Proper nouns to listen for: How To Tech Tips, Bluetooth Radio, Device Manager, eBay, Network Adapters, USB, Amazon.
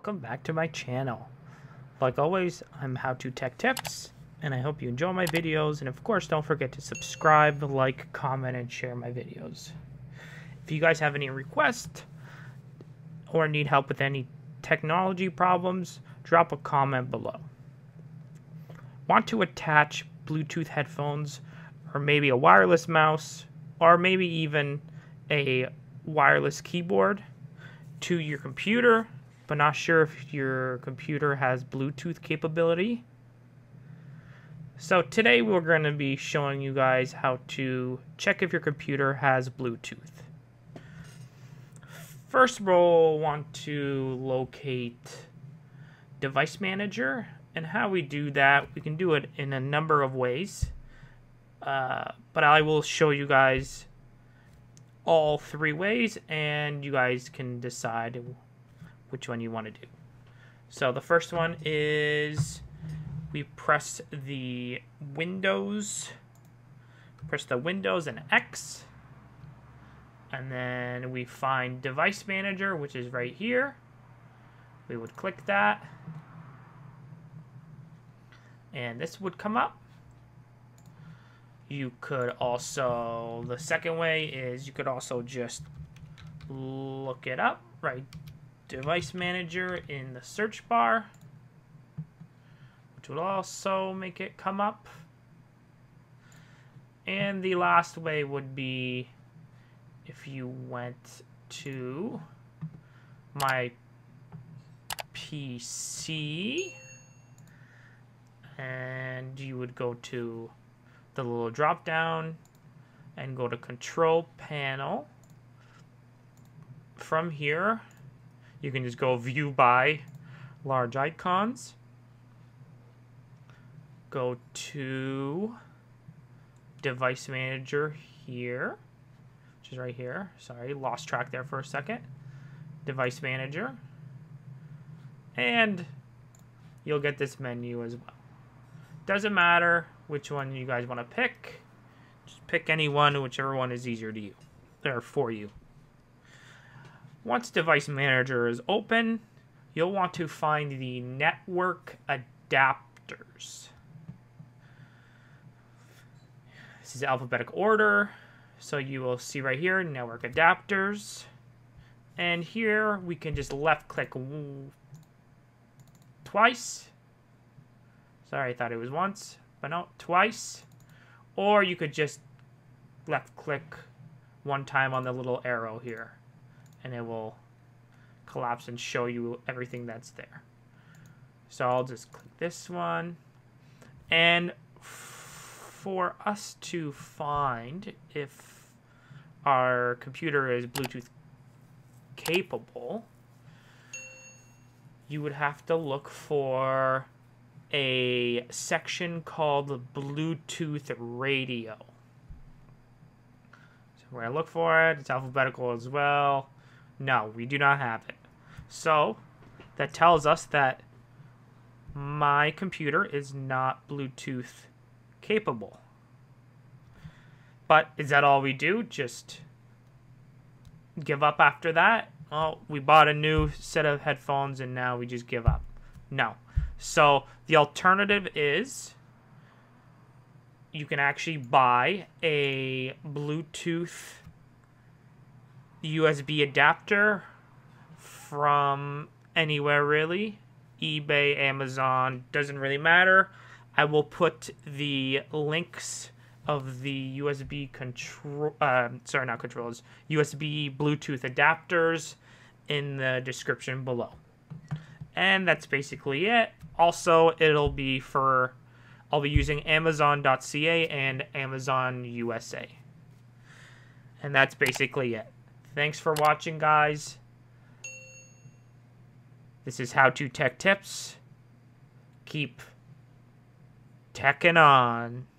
welcome back to my channel. Like always, I'm How To Tech Tips, and I hope you enjoy my videos, and of course don't forget to subscribe, like, comment, and share my videos. If you guys have any requests or need help with any technology problems, drop a comment below. Want to attach Bluetooth headphones, or maybe a wireless mouse, or maybe even a wireless keyboard to your computer, but not sure if your computer has Bluetooth capability? So today we're going to be showing you guys how to check if your computer has Bluetooth. First, we'll want to locate Device Manager, and how we do that, we can do it in a number of ways, but I will show you guys all three ways, and you guys can decide which one you want to do. So the first one is we press the Windows and X, and then we find Device Manager, which is right here. We would click that, and this would come up. You could also, the second way is you could also just look it up, right? Device Manager in the search bar, which will also make it come up. And the last way would be if you went to my PC and you would go to the little drop down and go to Control Panel. From here you can just go View by Large Icons, go to Device Manager here, which is right here. Sorry, lost track there for a second. Device Manager, and you'll get this menu as well. Doesn't matter which one you guys want to pick. Just pick any one, whichever one is easier to you, or for you. Once Device Manager is open, you'll want to find the Network Adapters. This is alphabetic order, so you will see right here, Network Adapters. And here we can just left click twice. Sorry, I thought it was once, but no, twice. Or you could just left click one time on the little arrow here, and it will collapse and show you everything that's there. So I'll just click this one. And for us to find if our computer is Bluetooth capable, you would have to look for a section called Bluetooth Radio. So we're gonna look for it. It's alphabetical as well. No, we do not have it. So that tells us that my computer is not Bluetooth capable. But is that all we do? Just give up after that? Oh, we bought a new set of headphones and now we just give up? No. So the alternative is you can actually buy a Bluetooth USB adapter from anywhere really. eBay, Amazon, doesn't really matter. I will put the links of the USB Bluetooth adapters in the description below. And that's basically it. Also, I'll be using Amazon.ca and Amazon USA. And that's basically it. Thanks for watching, guys. This is How To Tech Tips. Keep teching on.